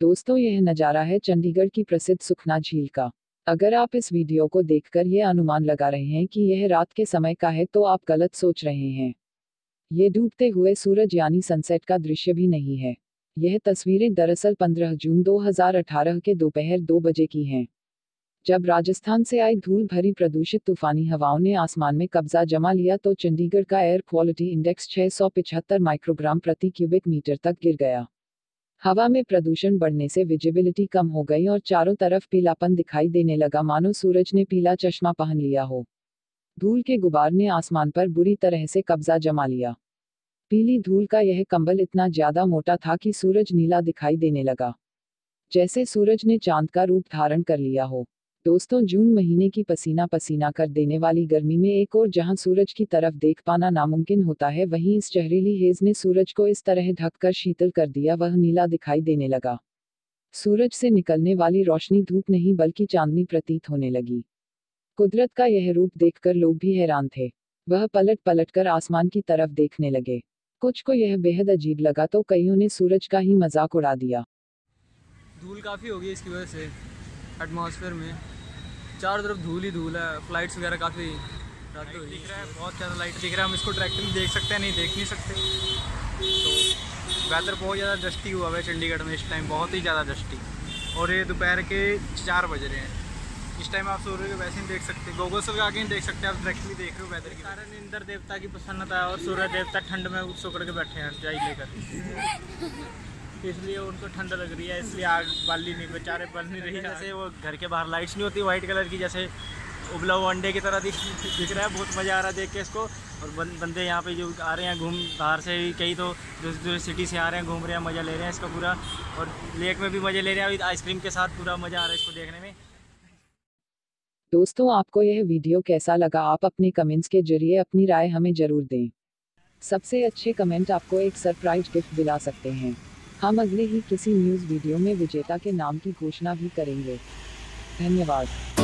दोस्तों, यह नज़ारा है चंडीगढ़ की प्रसिद्ध सुखना झील का। अगर आप इस वीडियो को देखकर यह अनुमान लगा रहे हैं कि यह रात के समय का है तो आप गलत सोच रहे हैं। यह डूबते हुए सूरज यानी सनसेट का दृश्य भी नहीं है। यह तस्वीरें दरअसल 15 जून 2018 के दोपहर 2 बजे की हैं, जब राजस्थान से आई धूल भरी प्रदूषित तूफानी हवाओं ने आसमान में कब्जा जमा लिया तो चंडीगढ़ का एयर क्वालिटी इंडेक्स 675 माइक्रोग्राम प्रति क्यूबिक मीटर तक गिर गया। हवा में प्रदूषण बढ़ने से विजिबिलिटी कम हो गई और चारों तरफ पीलापन दिखाई देने लगा, मानो सूरज ने पीला चश्मा पहन लिया हो। धूल के गुबार ने आसमान पर बुरी तरह से कब्जा जमा लिया। पीली धूल का यह कंबल इतना ज्यादा मोटा था कि सूरज नीला दिखाई देने लगा, जैसे सूरज ने चांद का रूप धारण कर लिया हो। दोस्तों, जून महीने की पसीना पसीना कर देने वाली गर्मी में एक और जहां सूरज की तरफ देख पाना नामुमकिन होता है, वहीं इस जहरीली हेज ने सूरज को इस तरह ढककर शीतल कर दिया वह नीला दिखाई देने लगा। सूरज से निकलने वाली रोशनी धूप नहीं बल्कि चांदनी प्रतीत होने लगी। कुदरत का यह रूप देखकर लोग भी हैरान थे। वह पलट पलट कर आसमान की तरफ देखने लगे। कुछ को यह बेहद अजीब लगा तो कईयों ने सूरज का ही मजाक उड़ा दिया। धूल काफ़ी हो गई, इसकी वजह से एटमॉस्फेयर में चारों तरफ धूल ही धूल है। फ्लाइट्स वगैरह काफ़ी दिख रहा है, बहुत ज़्यादा लाइट दिख रहा है। हम इसको ट्रैक्टर में देख सकते हैं, नहीं देख नहीं सकते। तो वेदर बहुत ज़्यादा डस्टी हुआ है चंडीगढ़ में इस टाइम, बहुत ही ज़्यादा डस्टी। और ये दोपहर के 4 बज रहे हैं। इस टाइम आप सूर्य को वैसे नहीं देख सकते, गोगल्स लगा के नहीं देख सकते, आप डायरेक्टली देख रहे हो वेदर के कारण। इंद्र देवता की प्रसन्नता और सूर्य देवता ठंड में सोकर के बैठे हैं चाय लेकर, इसलिए उनको ठंड लग रही है, इसलिए आग बाली नहीं बेचारे बल नहीं रही। जैसे वो घर के बाहर लाइट्स नहीं होती वाइट कलर की, जैसे उबला हुआ अंडे की तरह दिख रहा है। बहुत मज़ा आ रहा है देख के इसको। और बंदे यहाँ पे जो आ रहे हैं घूम, बाहर से कई तो दूसरी सिटी से आ रहे हैं, घूम रहे हैं, मज़ा ले रहे हैं इसका पूरा। और लेक में भी मज़े ले रहे हैं, अभी आइसक्रीम के साथ पूरा मज़ा आ रहा है इसको देखने में। दोस्तों, आपको यह वीडियो कैसा लगा? आप अपने कमेंट्स के जरिए अपनी राय हमें ज़रूर दें। सबसे अच्छे कमेंट आपको एक सरप्राइज गिफ्ट दिला सकते हैं। हम अगले ही किसी न्यूज़ वीडियो में विजेता के नाम की घोषणा भी करेंगे। धन्यवाद।